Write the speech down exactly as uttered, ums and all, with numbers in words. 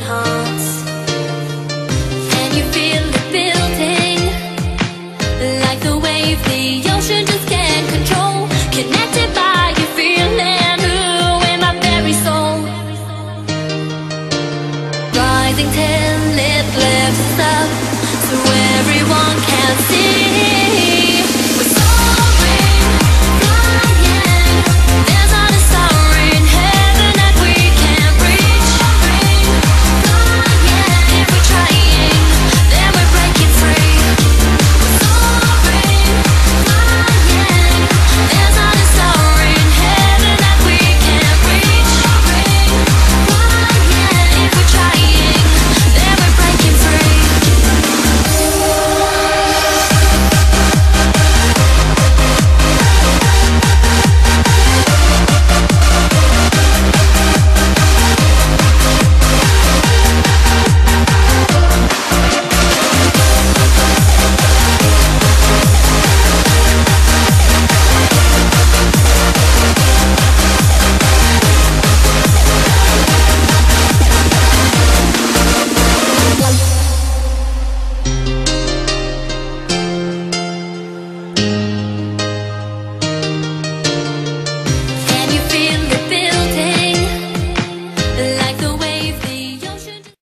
huh?